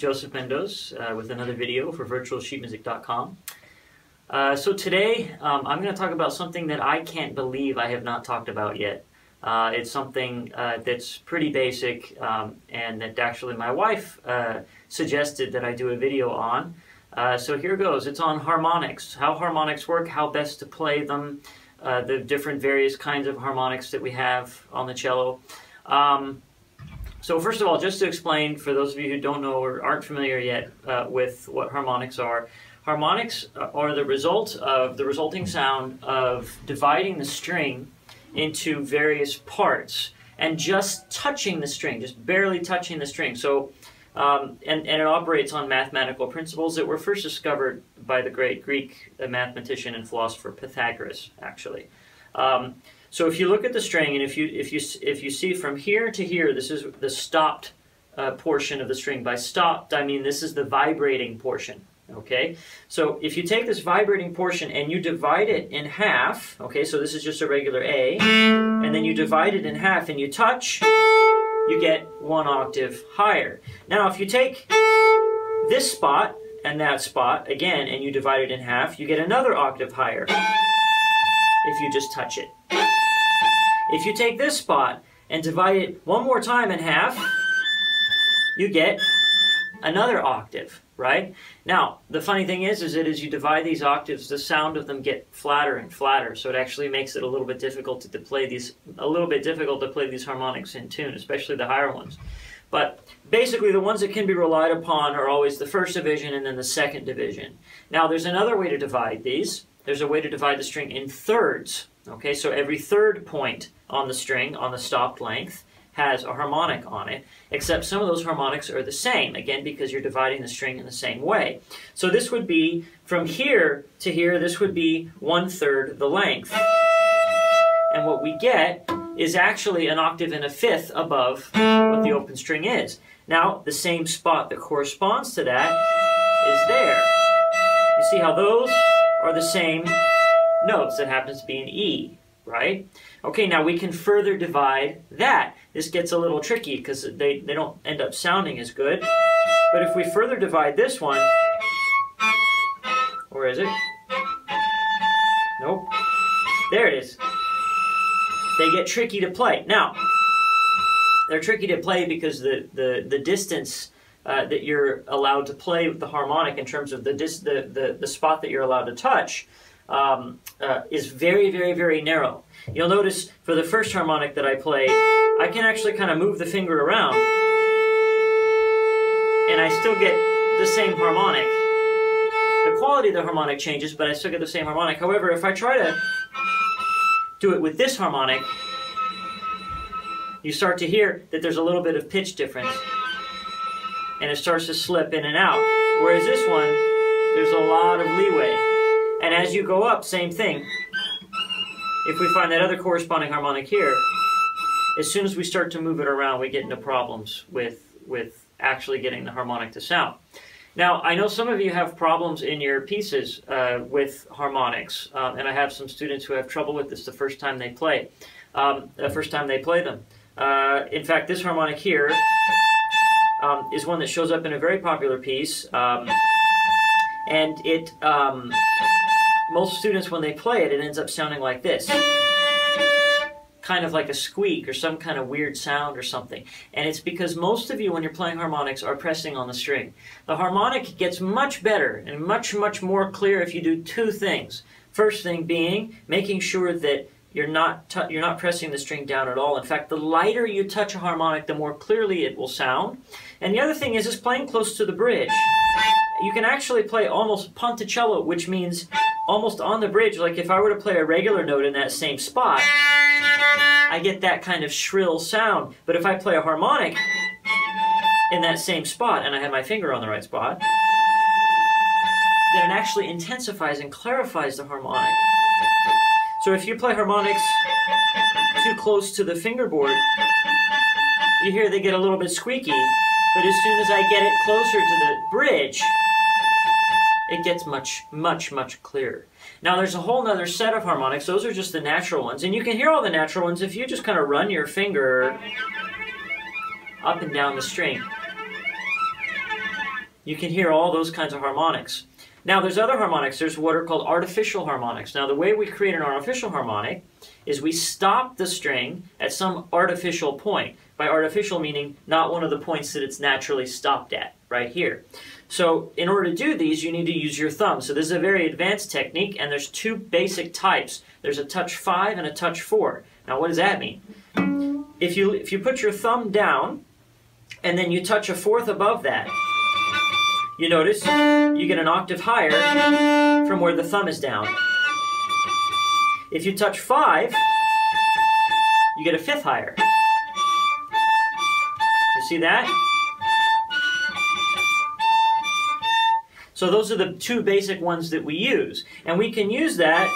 Joseph Mendoz with another video for virtualsheetmusic.com. So today I'm going to talk about something that I can't believe I have not talked about yet. It's something that's pretty basic and that actually my wife suggested that I do a video on. So here goes. It's on harmonics, how harmonics work, how best to play them, the different various kinds of harmonics that we have on the cello. So first of all, just to explain, for those of you who don't know or aren't familiar yet with what harmonics are the result of the resulting sound of dividing the string into various parts and just touching the string, just barely touching the string. So, and it operates on mathematical principles that were first discovered by the great Greek mathematician and philosopher Pythagoras, actually. So if you look at the string, and if you see from here to here, this is the stopped portion of the string. By stopped, I mean this is the vibrating portion. Okay, so if you take this vibrating portion and you divide it in half, okay, so this is just a regular A, and then you divide it in half and you touch, you get one octave higher. Now, if you take this spot and that spot again and you divide it in half, you get another octave higher if you just touch it. If you take this spot and divide it one more time in half, you get another octave, right? Now, the funny thing is that as you divide these octaves, the sound of them get flatter and flatter, so it actually makes it a little bit difficult to play these, harmonics in tune, especially the higher ones. But basically, the ones that can be relied upon are always the first division and then the second division. Now, there's another way to divide these. There's a way to divide the string in thirds, okay? So every third point on the string, on the stopped length, has a harmonic on it, except some of those harmonics are the same, again, because you're dividing the string in the same way. So this would be, from here to here, this would be one-third the length. And what we get is actually an octave and a fifth above what the open string is. Now, the same spot that corresponds to that is there. You see how those are the same notes? That happens to be an E. Right? Okay, now we can further divide that. This gets a little tricky because they don't end up sounding as good. But if we further divide this one, or is it? Nope. There it is. They get tricky to play. Now, they're tricky to play because the distance that you're allowed to play with the harmonic in terms of the spot that you're allowed to touch is very, very, very narrow. You'll notice for the first harmonic that I play, I can actually kind of move the finger around, and I still get the same harmonic. The quality of the harmonic changes, but I still get the same harmonic. However, if I try to do it with this harmonic, you start to hear that there's a little bit of pitch difference, and it starts to slip in and out. Whereas this one, there's a lot of leeway. And as you go up, same thing. If we find that other corresponding harmonic here, as soon as we start to move it around, we get into problems with actually getting the harmonic to sound. Now, I know some of you have problems in your pieces with harmonics, and I have some students who have trouble with this the first time they play, them. In fact, this harmonic here is one that shows up in a very popular piece, and it... most students, when they play it, it ends up sounding like this. Kind of like a squeak or some kind of weird sound or something. And it's because most of you, when you're playing harmonics, are pressing on the string. The harmonic gets much better and much, much more clear if you do two things. First thing being making sure that you're not pressing the string down at all. In fact, the lighter you touch a harmonic, the more clearly it will sound. And the other thing is playing close to the bridge. You can actually play almost ponticello, which means almost on the bridge. Like if I were to play a regular note in that same spot, I get that kind of shrill sound. But if I play a harmonic in that same spot, and I have my finger on the right spot, then it actually intensifies and clarifies the harmonic. So if you play harmonics too close to the fingerboard, you hear they get a little bit squeaky, but as soon as I get it closer to the bridge, it gets much, much, much clearer. Now, there's a whole other set of harmonics. Those are just the natural ones. And you can hear all the natural ones if you just kind of run your finger up and down the string. You can hear all those kinds of harmonics. Now, there's other harmonics. There's what are called artificial harmonics. Now, the way we create an artificial harmonic is we stop the string at some artificial point. By artificial meaning not one of the points that it's naturally stopped at, right here. So in order to do these, you need to use your thumb. So this is a very advanced technique, and there's two basic types. There's a touch 5 and a touch 4. Now, what does that mean? If you put your thumb down, and then you touch a fourth above that, you notice you get an octave higher from where the thumb is down. If you touch 5, you get a fifth higher. You see that? So those are the two basic ones that we use. And we can use that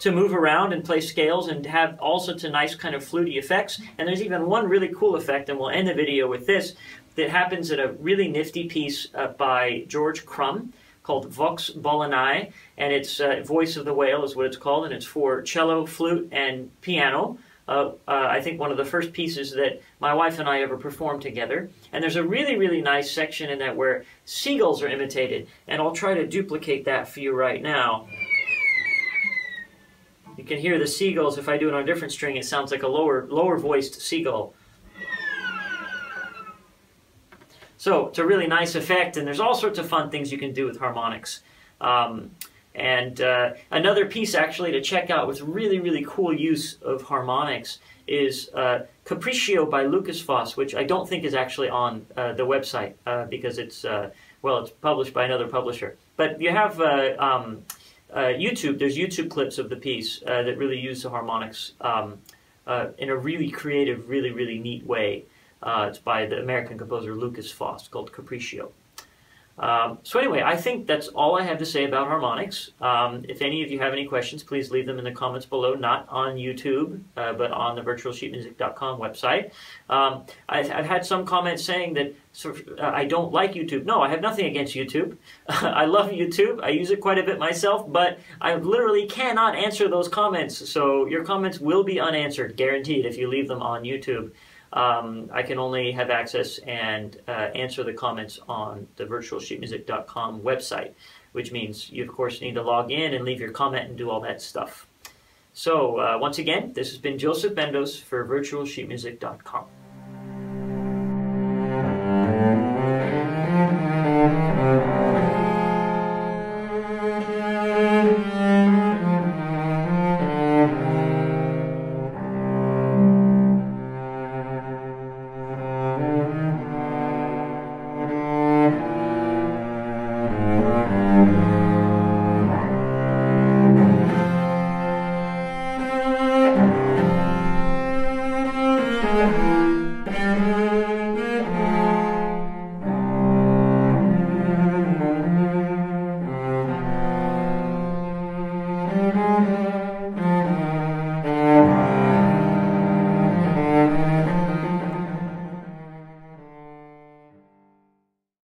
to move around and play scales and have all sorts of nice kind of fluty effects. And there's even one really cool effect, and we'll end the video with this, that happens in a really nifty piece by George Crumb called Vox Balaenae, and it's Voice of the Whale is what it's called, and it's for cello, flute, and piano. I think one of the first pieces that my wife and I ever performed together. And there's a really, really nice section in that where seagulls are imitated, and I'll try to duplicate that for you right now. You can hear the seagulls. If I do it on a different string, it sounds like a lower voiced seagull. So it's a really nice effect, and there's all sorts of fun things you can do with harmonics. Another piece actually to check out with really, really cool use of harmonics is Capriccio by Lucas Foss, which I don't think is actually on the website because it's published by another publisher. But you have YouTube, there's YouTube clips of the piece that really use the harmonics in a really creative, really, really neat way. It's by the American composer Lucas Foss, called Capriccio. So anyway, I think that's all I have to say about harmonics. If any of you have any questions, please leave them in the comments below, not on YouTube, but on the virtualsheetmusic.com website. I've had some comments saying that I don't like YouTube. No, I have nothing against YouTube. I love YouTube. I use it quite a bit myself, but I literally cannot answer those comments. So your comments will be unanswered, guaranteed, if you leave them on YouTube. I can only have access and answer the comments on the virtualsheetmusic.com website, which means you, of course, need to log in and leave your comment and do all that stuff. So, once again, this has been Joseph Mendoz for virtualsheetmusic.com.